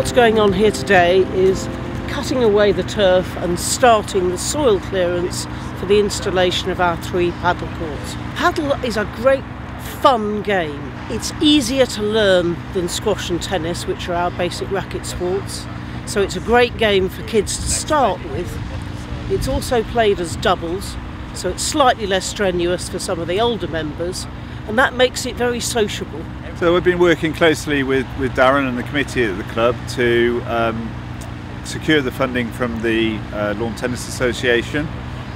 what's going on here today is cutting away the turf and starting the soil clearance for the installation of our three paddle courts. Paddle is a great fun game. It's easier to learn than squash and tennis, which are our basic racket sports, so it's a great game for kids to start with. It's also played as doubles, so it's slightly less strenuous for some of the older members, and that makes it very sociable. So we've been working closely with Darren and the committee at the club to secure the funding from the Lawn Tennis Association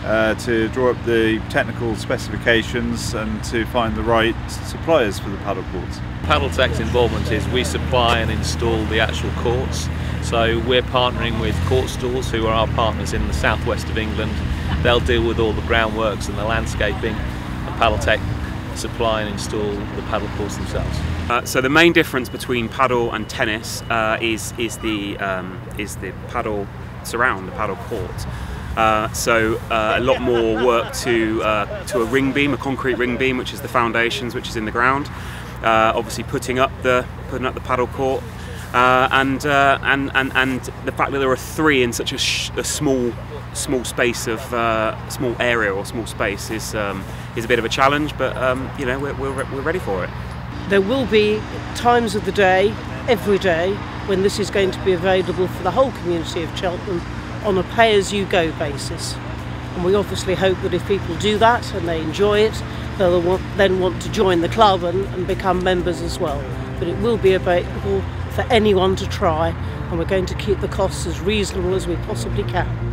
to draw up the technical specifications and to find the right suppliers for the paddle courts. PaddleTech's involvement is we supply and install the actual courts, so we're partnering with Court Stalls, who are our partners in the southwest of England. They'll deal with all the groundworks and the landscaping, and PaddleTech supply and install the paddle courts themselves. So the main difference between paddle and tennis is the paddle surround, the paddle court. A lot more work to a ring beam, a concrete ring beam, which is the foundations, which is in the ground. Obviously, putting up the paddle court, and the fact that there are three in such a small space of small area or small space is a bit of a challenge, but you know, we're ready for it. There will be times of the day, every day, when this is going to be available for the whole community of Cheltenham on a pay-as-you-go basis, and we obviously hope that if people do that and they enjoy it, they'll then want to join the club and become members as well. But it will be available for anyone to try, and we're going to keep the costs as reasonable as we possibly can.